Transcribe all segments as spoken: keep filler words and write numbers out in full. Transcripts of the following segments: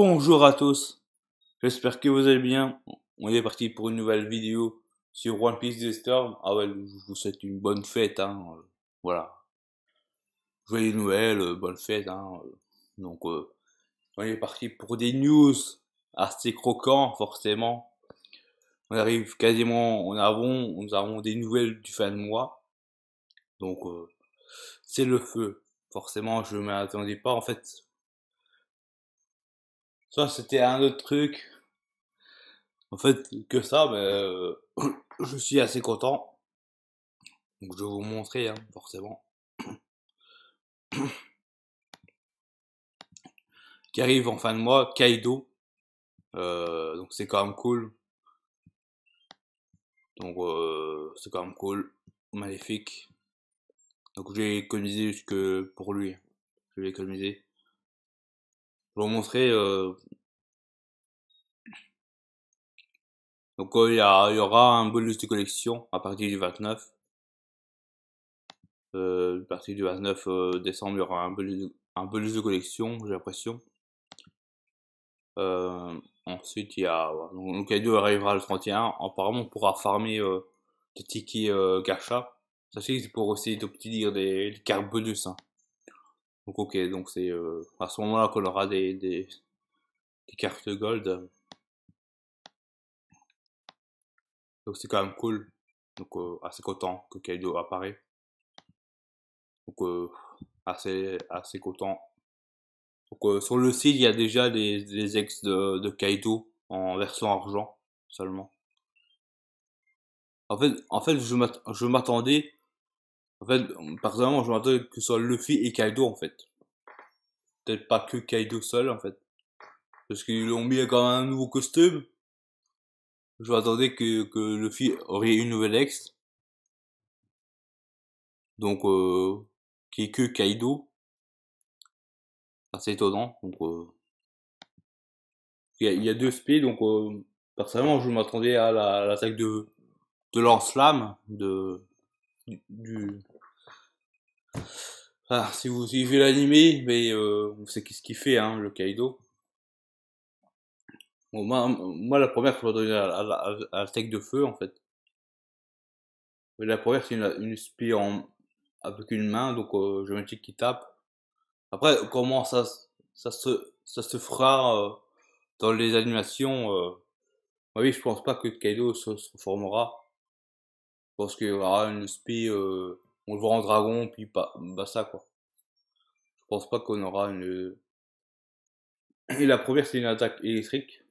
Bonjour à tous, j'espère que vous allez bien. On est parti pour une nouvelle vidéo sur One Piece Thousand Storm. Ah ouais, je vous souhaite une bonne fête, hein. Voilà. Joyeux Noël, bonne fête, hein. Donc, euh, on est parti pour des news assez croquants, forcément. On arrive quasiment en avant, nous avons des nouvelles du fin de mois. Donc, euh, c'est le feu. Forcément, je ne m'attendais pas, en fait. Ça, c'était un autre truc. En fait, que ça, mais euh, je suis assez content. Donc, je vais vous montrer, hein, forcément. Qui arrive en fin de mois, Kaido. Euh, donc, c'est quand même cool. Donc, euh, c'est quand même cool. Magnifique. Donc, j'ai économisé jusque pour lui. Je vais économiser. Je vais vous montrer. Euh... Donc, il euh, y, y aura un bonus de collection à partir du vingt-neuf. Euh, à partir du vingt-neuf euh, décembre, il y aura un bonus, un bonus de collection, j'ai l'impression. Euh, ensuite, il y a. Ouais. Donc, le Kaido arrivera le trente et un. Apparemment, on pourra farmer euh, des tickets euh, gacha. Sachez que c'est pour essayer d'obtenir des, des cartes bonus. Hein. Donc ok, donc c'est euh, à ce moment-là qu'on aura des, des, des cartes gold. Donc c'est quand même cool. Donc euh, assez content que Kaido apparaît. Donc euh, assez, assez content. Donc euh, sur le site, il y a déjà des, des ex de, de Kaido en version argent seulement. En fait, en fait je m'attendais... En fait, personnellement, je m'attendais que ce soit Luffy et Kaido, en fait. Peut-être pas que Kaido seul, en fait. Parce qu'ils ont mis quand même un nouveau costume. Je m'attendais que, que Luffy aurait une nouvelle ex. Donc, euh, qui est que Kaido. Assez étonnant. Donc, euh... il, y a, il y a deux spés, donc, euh, personnellement, je m'attendais à l'attaque la, de, de lance-flamme, de... Du... Ah, si vous suivez l'anime, mais euh, on sait qu'est-ce qu'il fait, hein, le Kaido. Bon, moi, moi, la première, je vais donner à, à, à, à l'attaque de feu, en fait. La première, c'est une, une spire en... avec une main, donc euh, je me dis qu'il tape. Après, comment ça, ça, se, ça se fera euh, dans les animations, euh... oui, je pense pas que Kaido se transformera. Parce qu'il y aura une spie, euh, on le voit en dragon, puis pas bah ça quoi. Je pense pas qu'on aura une. Et la première c'est une attaque électrique.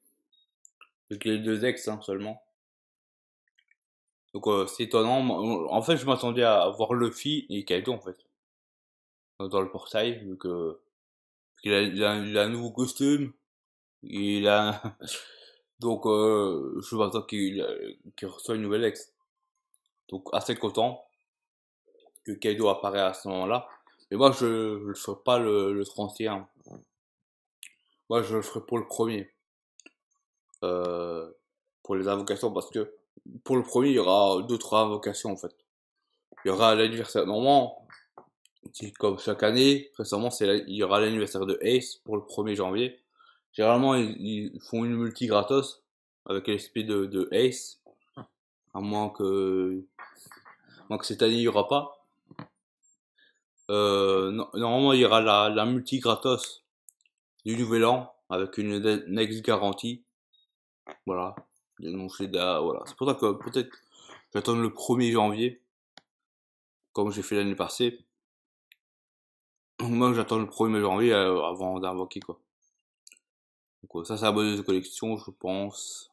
Parce qu'il y a deux ex hein, seulement. Donc euh, c'est étonnant. En fait je m'attendais à voir Luffy et Kaido en fait. Dans le portail, vu que. Il a, il a, il a un nouveau costume. Il a. Donc euh, je m'attends qu'il qu'il reçoit une nouvelle ex. Donc assez content que Kaido apparaît à ce moment-là. Mais moi, je ne le ferai pas le, le trente et un. Moi, je le ferai pour le premier. Euh, pour les invocations, parce que pour le premier, il y aura deux trois invocations, en fait. Il y aura l'anniversaire normand, comme chaque année. Récemment, il y aura l'anniversaire de Ace pour le premier janvier. Généralement, ils, ils font une multi gratos avec l'S P de, de Ace. À moins que, moins que cette année il n'y aura pas. Euh, non, normalement il y aura la, la multi gratos du nouvel an avec une next garantie. Voilà. voilà. C'est pour ça que peut-être j'attends le premier janvier. Comme j'ai fait l'année passée. Moi j'attends le premier janvier avant d'invoquer quoi. Donc ça c'est la bonne collection je pense.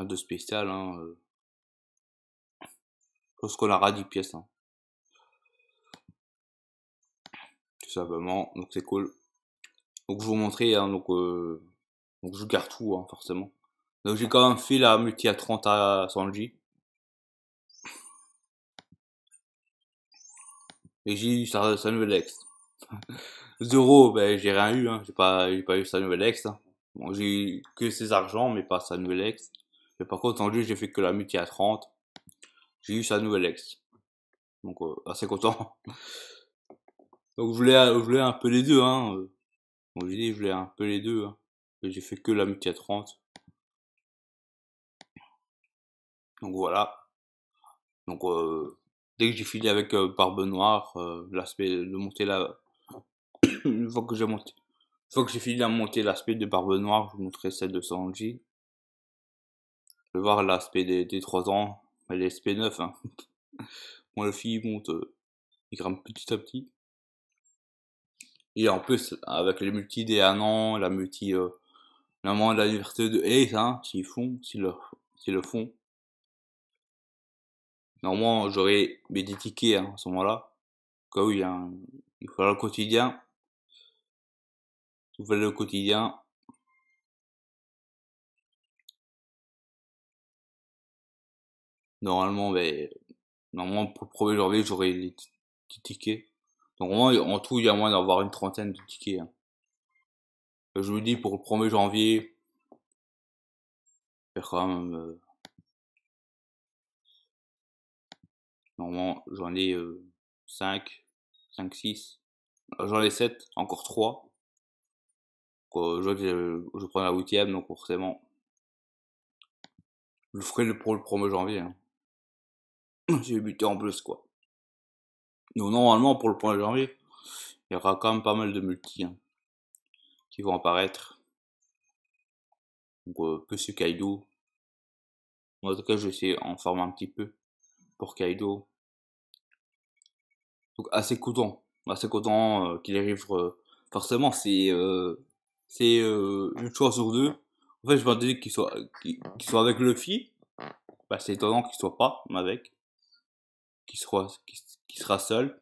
De spécial, hein. Je pense qu'on aura dix pièces, hein. Tout simplement, donc c'est cool. Donc je vous montrer, hein, donc, euh, donc je garde tout, hein, forcément. Donc j'ai quand même fait la multi à trente à Sanji. Et j'ai eu sa, sa nouvelle ex. Zoro, ben j'ai rien eu, hein. J'ai pas, j'ai pas eu sa nouvelle ex. Hein. Bon, j'ai eu que ses argents, mais pas sa nouvelle ex. Mais par contre, en jeu, j'ai fait que la multi à trente. J'ai eu sa nouvelle ex. Donc, euh, assez content. Donc, je voulais, je voulais un peu les deux. Hein. Bon, je dis, je voulais un peu les deux. Hein. J'ai fait que la moitié à trente. Donc voilà. Donc euh, dès que j'ai fini avec euh, Barbe Noire, euh, l'aspect de monter la... Une fois que j'ai monté... Une fois que j'ai fini de monter l'aspect de Barbe Noire, je vous montrerai celle de Sanji. Je vais voir l'aspect des, des trois ans, elle est S P neuf. Hein. Bon, le fille monte, euh, il grimpe petit à petit. Et en plus, avec les multi des un an, la multi, euh, la main de la liberté de Ace, hein, s'ils font, s'ils le, le font. Normalement, j'aurais mes tickets hein, à ce moment-là. Car oui, hein, il faudra le quotidien. Vous le quotidien. Normalement, ben, normalement pour le premier janvier, j'aurai les petits tickets. Donc, vraiment, en tout, il y a moins d'avoir une trentaine de tickets. Hein. Je me dis, pour le premier janvier, faire quand même. Euh, normalement, j'en ai euh, cinq, six. J'en ai sept, encore trois. Euh, je, je prends la huitième, donc forcément je le ferai pour le premier janvier hein. J'ai buté en plus quoi. Donc normalement pour le premier janvier il y aura quand même pas mal de multi hein, qui vont apparaître. Donc euh, que ce Kaido, en tout cas je vais essayer d'en former un petit peu pour Kaido. Donc assez content, assez content euh, qu'il arrive euh, forcément c'est euh, c'est euh, une chance sur deux. En fait, je m'attendais qu'il soit, qu'il soit avec Luffy. Bah, c'est étonnant qu'il soit pas avec. Qu'il sera, qu'il sera seul.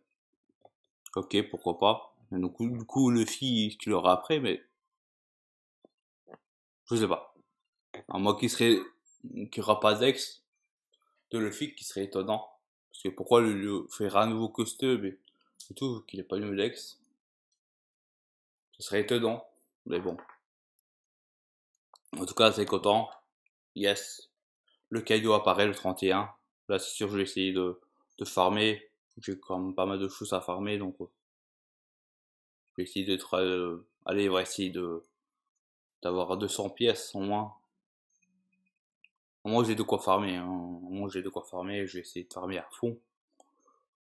Ok, pourquoi pas. Et donc, du coup, Luffy, tu l'auras après, mais. Je sais pas. Alors, moi qui serais. Qui aura pas d'ex de Luffy, qui serait étonnant. Parce que pourquoi le, le faire à nouveau costeux, mais. C'est tout, qu'il n'ait pas eu d'ex. Ce serait étonnant. Mais bon. En tout cas, c'est content. Yes. Le Kaido apparaît le trente et un. Là, c'est sûr, je vais essayer de, de farmer. J'ai quand même pas mal de choses à farmer. Donc, euh, je vais essayer d'être. Euh, allez, on va essayer de d'avoir deux cents pièces au moins. Au moins, j'ai de quoi farmer. Hein. Au moins, j'ai de quoi farmer. Je vais essayer de farmer à fond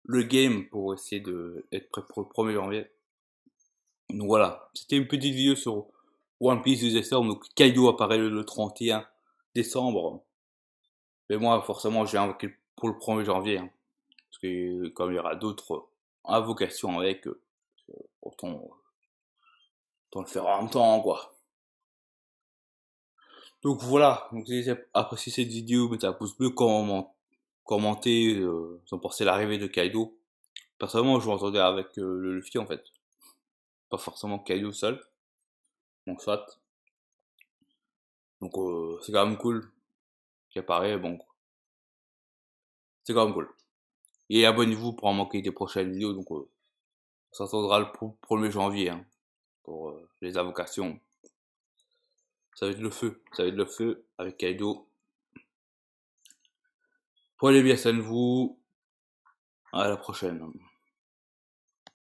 le game pour essayer d'être prêt pour le premier janvier. Donc voilà, c'était une petite vidéo sur One Piece Thousand Storm. Donc Kaido apparaît le trente et un décembre. Mais moi, forcément, j'ai invoqué pour le premier janvier. Hein. Parce que comme il y aura d'autres invocations avec, euh, autant, autant le faire en même temps, quoi. Donc voilà, donc, si vous avez apprécié cette vidéo, mettez un pouce bleu, comment, commentez, euh, sans penser l'arrivée de Kaido. Personnellement, je m'entendais avec euh, le Luffy, en fait. Pas forcément Kaido seul, donc soit. Donc euh, c'est quand même cool qui apparaît, bon c'est quand même cool. Et abonnez-vous pour en manquer des prochaines vidéos. Donc euh, on s'attendra le premier janvier hein, pour euh, les invocations. Ça va être le feu, ça va être le feu avec Kaido. Prenez bien soin de vous, à la prochaine.